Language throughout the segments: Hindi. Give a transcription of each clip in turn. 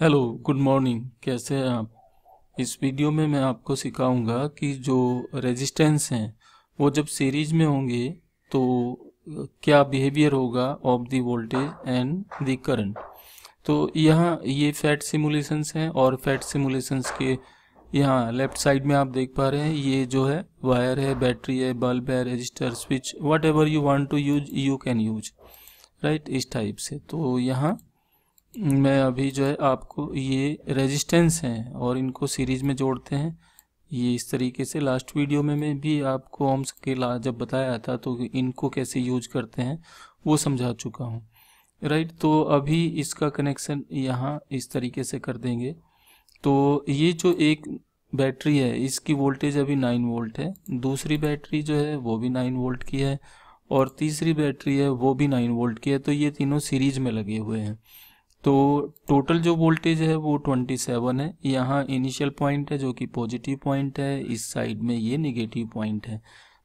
हेलो गुड मॉर्निंग, कैसे हैं आप। इस वीडियो में मैं आपको सिखाऊंगा कि जो रेजिस्टेंस हैं वो जब सीरीज में होंगे तो क्या बिहेवियर होगा of the voltage and the current. तो यहाँ ये फैट सिमुलेशंस हैं और फैट सिमुलेशंस के यहाँ लेफ्ट साइड में आप देख पा रहे हैं ये जो है वायर है, बैटरी है, बल्ब है, resistor, switch, whatever you want to use you can use, right, इस टाइप से। तो यहाँ मैं अभी जो है आपको ये रेजिस्टेंस हैं और इनको सीरीज में जोड़ते हैं ये इस तरीके से। लास्ट वीडियो में मैं भी आपको ओम्स के लॉ जब बताया था तो इनको कैसे यूज करते हैं वो समझा चुका हूँ, राइट। तो अभी इसका कनेक्शन यहाँ इस तरीके से कर देंगे। तो ये जो एक बैटरी है इसकी वोल्टेज अभी 9 वोल्ट है, दूसरी बैटरी जो है वो भी 9 वोल्ट की है और तीसरी बैटरी है वो भी 9 वोल्ट की है। तो ये तीनों सीरीज में लगे हुए हैं। तो टोटल जो वोल्टेज है वो 27 है। यहाँ इनिशियल पॉइंट है जो कि पॉजिटिव पॉइंट है, इस साइड में ये नेगेटिव पॉइंट है।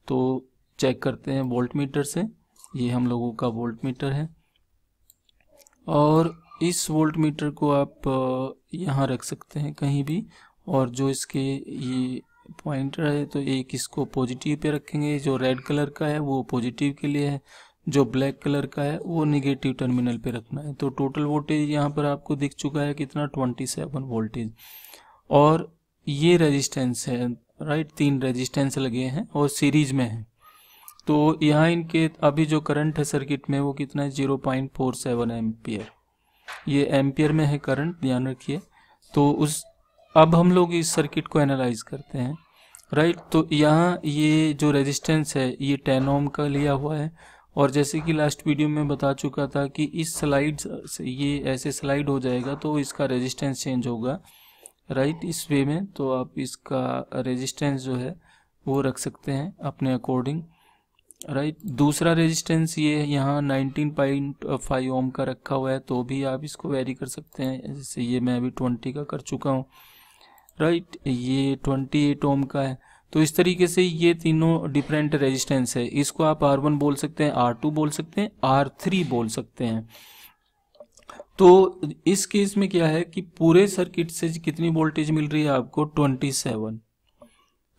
तो चेक करते हैं वोल्ट मीटर से, ये हम लोगों का वोल्ट मीटर है और इस वोल्ट मीटर को आप यहाँ रख सकते हैं कहीं भी। और जो इसके ये पॉइंटर है तो एक इसको पॉजिटिव पे रखेंगे, जो रेड कलर का है वो पॉजिटिव के लिए है, जो ब्लैक कलर का है वो नेगेटिव टर्मिनल पे रखना है। तो टोटल वोल्टेज यहाँ पर आपको दिख चुका है कितना, 27 वोल्टेज। और ये रेजिस्टेंस है, राइट, 3 रेजिस्टेंस लगे हैं और सीरीज में है। तो यहाँ इनके अभी जो करंट है सर्किट में वो कितना है, 0.47 एम्पियर। ये एम्पियर में है करंट, ध्यान रखिए। तो उस अब हम लोग इस सर्किट को एनालाइज करते हैं, राइट। तो यहाँ ये जो रेजिस्टेंस है ये 10 ओम का लिया हुआ है और जैसे कि लास्ट वीडियो में बता चुका था कि इस स्लाइड से ये ऐसे स्लाइड हो जाएगा तो इसका रेजिस्टेंस चेंज होगा, राइट, इस वे में। तो आप इसका रेजिस्टेंस जो है वो रख सकते हैं अपने अकॉर्डिंग, राइट। दूसरा रेजिस्टेंस ये यहाँ 19.5 ओम का रखा हुआ है, तो भी आप इसको वेरी कर सकते हैं। जैसे ये मैं अभी 20 का कर चुका हूँ, राइट, ये 28 ओम का है। तो इस तरीके से ये तीनों डिफरेंट रेजिस्टेंस है। इसको आप R1 बोल सकते हैं, R2 बोल सकते हैं, R3 बोल सकते हैं। तो इस केस में क्या है कि पूरे सर्किट से कितनी वोल्टेज मिल रही है आपको, 27,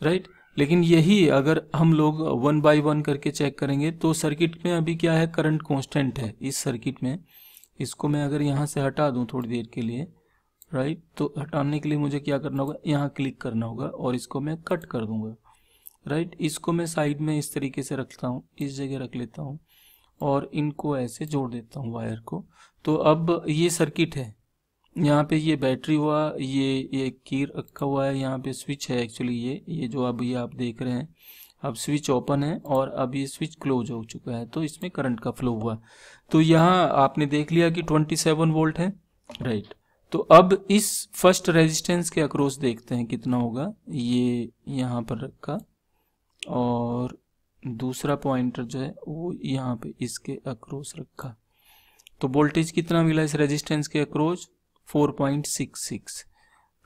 राइट। लेकिन यही अगर हम लोग 1 by 1 करके चेक करेंगे तो सर्किट में अभी क्या है, करंट कांस्टेंट है इस सर्किट में। इसको मैं अगर यहाँ से हटा दूँ थोड़ी देर के लिए, राइट, तो हटाने के लिए मुझे क्या करना होगा, यहाँ क्लिक करना होगा और इसको मैं कट कर दूंगा, राइट। इसको मैं साइड में इस तरीके से रखता हूँ, इस जगह रख लेता हूँ और इनको ऐसे जोड़ देता हूँ वायर को। तो अब ये सर्किट है, यहाँ पे ये बैटरी हुआ, ये की रखा हुआ है, यहाँ पे स्विच है एक्चुअली। ये जो अब ये आप देख रहे हैं, अब स्विच ओपन है और अब ये स्विच क्लोज हो चुका है, तो इसमें करंट का फ्लो हुआ। तो यहाँ आपने देख लिया कि 27 वोल्ट है, राइट। तो अब इस फर्स्ट रेजिस्टेंस के अक्रॉस देखते हैं कितना होगा। ये यहाँ पर रखा और दूसरा पॉइंटर जो है वो यहाँ पे इसके अक्रॉस रखा। तो वोल्टेज कितना मिला इस रेजिस्टेंस के अक्रॉस, 4.66,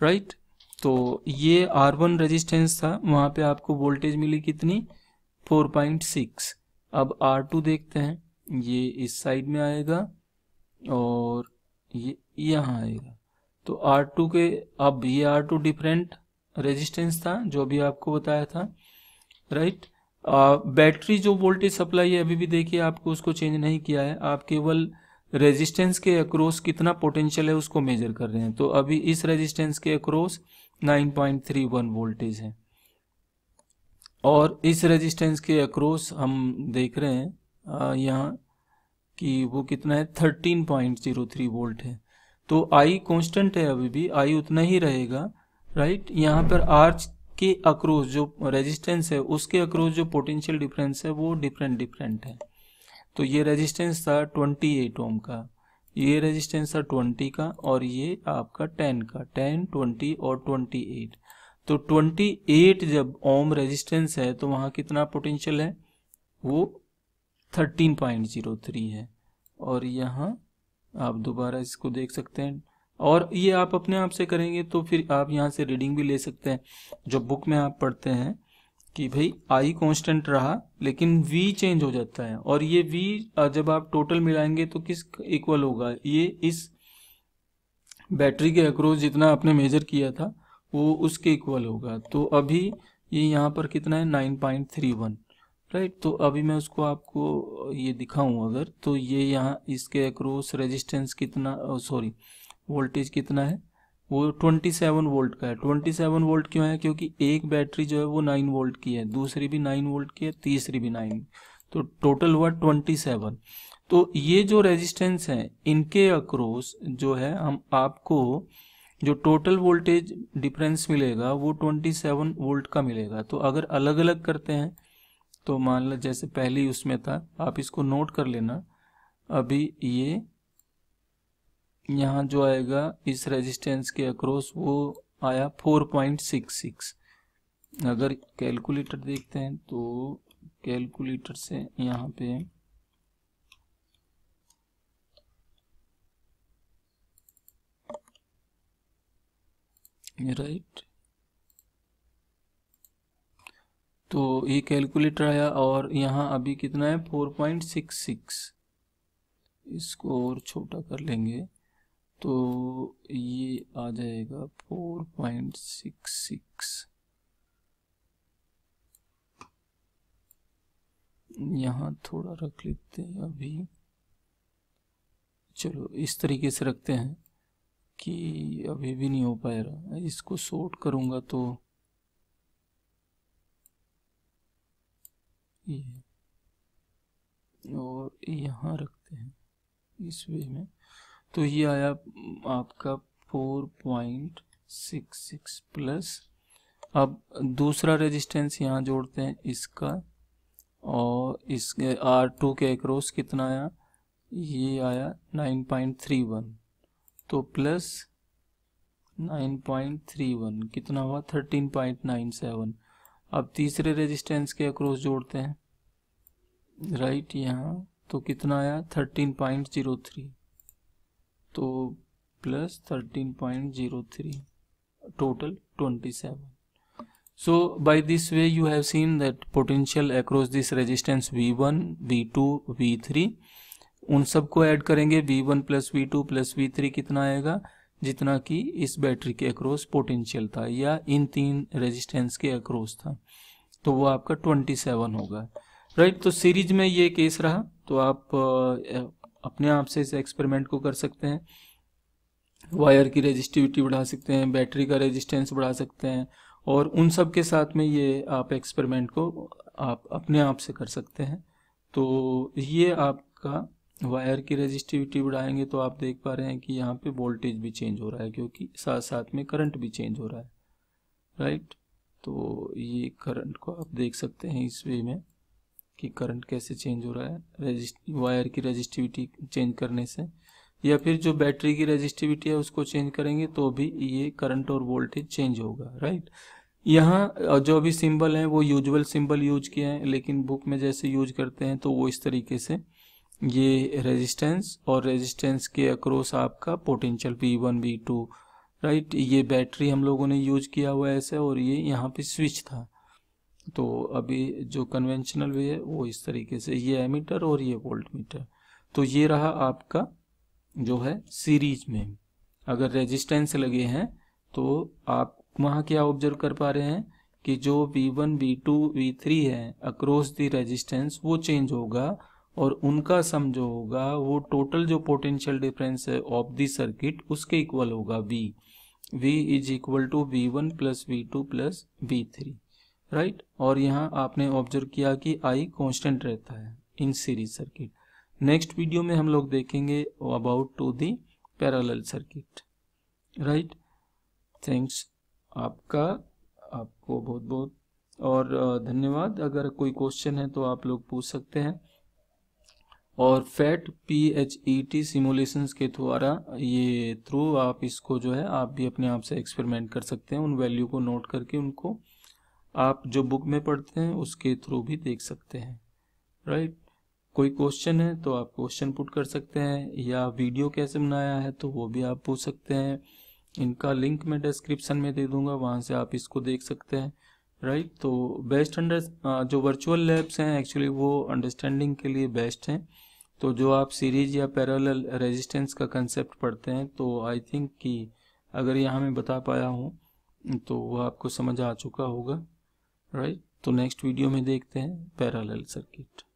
राइट। तो ये R1 रेजिस्टेंस था, वहाँ पे आपको वोल्टेज मिली कितनी, 4.6। अब R2 देखते हैं, ये इस साइड में आएगा और ये यहाँ आएगा। तो R2 के अब ये R2 डिफरेंट रेजिस्टेंस था जो भी आपको बताया था, राइट। बैटरी जो वोल्टेज सप्लाई है अभी भी देखिए आपको उसको चेंज नहीं किया है, आप केवल रेजिस्टेंस के अक्रॉस कितना पोटेंशियल है उसको मेजर कर रहे हैं। तो अभी इस रेजिस्टेंस के अक्रॉस 9.31 वोल्टेज है और इस रेजिस्टेंस के अक्रॉस हम देख रहे हैं यहाँ कि वो कितना है, 13.03 वोल्ट है। तो आई कांस्टेंट है, अभी भी आई उतना ही रहेगा, राइट। यहाँ पर आर के अक्रॉस जो रेजिस्टेंस है उसके अक्रॉस जो पोटेंशियल डिफरेंस है वो डिफरेंट है। तो ये रेजिस्टेंस था 28 ओम का, ये रेजिस्टेंस था 20 का और ये आपका 10 का, 10, 20 और 28। तो 28 जब ओम रेजिस्टेंस है तो वहाँ कितना पोटेंशियल है, वो 13.03 है। और यहाँ आप दोबारा इसको देख सकते हैं और ये आप अपने आप से करेंगे तो फिर आप यहाँ से रीडिंग भी ले सकते हैं जो बुक में आप पढ़ते हैं कि भाई आई कांस्टेंट रहा लेकिन वी चेंज हो जाता है। और ये वी जब आप टोटल मिलाएंगे तो किस इक्वल होगा, ये इस बैटरी के अक्रॉस जितना आपने मेजर किया था वो उसके इक्वल होगा। तो अभी ये यहाँ पर कितना है 9.31 राइट। तो अभी मैं उसको आपको ये दिखाऊं अगर, तो ये यहाँ इसके अक्रॉस रेजिस्टेंस कितना सॉरी वोल्टेज कितना है वो 27 वोल्ट का है। 27 वोल्ट क्यों है? क्योंकि एक बैटरी जो है वो 9 वोल्ट की है, दूसरी भी 9 वोल्ट की है, तीसरी भी 9, तो टोटल हुआ 27। तो ये जो रेजिस्टेंस है इनके अक्रॉस जो है हम आपको जो टोटल वोल्टेज डिफरेंस मिलेगा वो 27 वोल्ट का मिलेगा। तो अगर अलग अलग करते हैं तो मान लो जैसे पहली उसमें था, आप इसको नोट कर लेना। अभी ये यहाँ जो आएगा इस रेजिस्टेंस के अक्रॉस वो आया 4.66। अगर कैलकुलेटर देखते हैं तो कैलकुलेटर से यहाँ पे राइट, तो ये कैलकुलेटर आया और यहाँ अभी कितना है 4.66। इसको और छोटा कर लेंगे तो ये आ जाएगा 4.66, यहाँ थोड़ा रख लेते हैं अभी, चलो इस तरीके से रखते हैं कि अभी भी नहीं हो पाया रहा। इसको सॉर्ट करूंगा तो ये और यहाँ रखते हैं इस वे में, तो ये आया आपका 4.66 प्लस। अब दूसरा रेजिस्टेंस यहाँ जोड़ते हैं इसका, और इसके R2 के अक्रॉस कितना आया, ये आया 9.31, तो प्लस 9.31 कितना हुआ 13.97। अब तीसरे रेजिस्टेंस के अक्रॉस जोड़ते हैं राइट यहाँ, तो कितना आया 13.03, तो plus 13.03 total 27। So by this way you have seen that potential across this resistance V1, V2, V3 उन सबको ऐड करेंगे V1 plus V2 plus V3 कितना आएगा जितना कि इस बैटरी के अक्रॉस पोटेंशियल था या इन तीन रेजिस्टेंस के अक्रॉस था, तो वो आपका 27 होगा राइट। तो सीरीज में ये केस रहा, तो आप अपने आप से इस एक्सपेरिमेंट को कर सकते हैं, वायर की रेजिस्टिविटी बढ़ा सकते हैं, बैटरी का रेजिस्टेंस बढ़ा सकते हैं, और उन सब के साथ में ये आप एक्सपेरिमेंट को आप अपने आप से कर सकते हैं। तो ये आपका वायर की रेजिस्टिविटी बढ़ाएंगे तो आप देख पा रहे हैं कि यहाँ पे वोल्टेज भी चेंज हो रहा है क्योंकि साथ साथ में करंट भी चेंज हो रहा है राइट। तो ये करंट को आप देख सकते हैं इस वे में कि करंट कैसे चेंज हो रहा है वायर की रेजिस्टिविटी चेंज करने से, या फिर जो बैटरी की रेजिस्टिविटी है उसको चेंज करेंगे तो भी ये करंट और वोल्टेज चेंज होगा राइट। यहाँ जो भी सिंबल है वो यूजुअल सिंबल यूज किए हैं, लेकिन बुक में जैसे यूज करते हैं तो वो इस तरीके से ये रेजिस्टेंस और रेजिस्टेंस के अक्रॉस आपका पोटेंशियल V1 V2 राइट। ये बैटरी हम लोगों ने यूज किया हुआ है ऐसे, और ये यहाँ पे स्विच था। तो अभी जो कन्वेंशनल वे है वो इस तरीके से, ये एमीटर और ये वोल्टमीटर। तो ये रहा आपका जो है सीरीज में अगर रेजिस्टेंस लगे हैं तो आप वहाँ क्या ऑब्जर्व कर पा रहे हैं कि जो V1 V2 V3 है अक्रॉस द रेजिस्टेंस वो चेंज होगा, और उनका सम जो होगा वो टोटल जो पोटेंशियल डिफरेंस है ऑफ द सर्किट उसके इक्वल होगा V। V is equal to V1 plus V2 plus V3 right. और यहाँ आपने ऑब्जर्व किया कि I कॉन्स्टेंट रहता है in series circuit. Next video में हम लोग देखेंगे about to the parallel circuit right. Thanks आपको बहुत बहुत और धन्यवाद। अगर कोई क्वेश्चन है तो आप लोग पूछ सकते हैं, और फैट PhET सिमुलेशंस के थ्रू आप इसको जो है आप भी अपने आप से एक्सपेरिमेंट कर सकते हैं। उन वैल्यू को नोट करके उनको आप जो बुक में पढ़ते हैं उसके थ्रू भी देख सकते हैं राइट। कोई क्वेश्चन है तो आप क्वेश्चन पुट कर सकते हैं, या वीडियो कैसे बनाया है तो वो भी आप पूछ सकते हैं। इनका लिंक मैं डिस्क्रिप्शन में दे दूंगा, वहाँ से आप इसको देख सकते हैं राइट। तो बेस्ट जो वर्चुअल लैब्स हैं एक्चुअली वो अंडरस्टैंडिंग के लिए बेस्ट हैं, तो जो आप सीरीज या पैरेलल रेजिस्टेंस का कंसेप्ट पढ़ते हैं तो आई थिंक कि अगर यहाँ मैं बता पाया हूँ तो वह आपको समझ आ चुका होगा, राइट। तो नेक्स्ट वीडियो में देखते हैं पैरेलल सर्किट।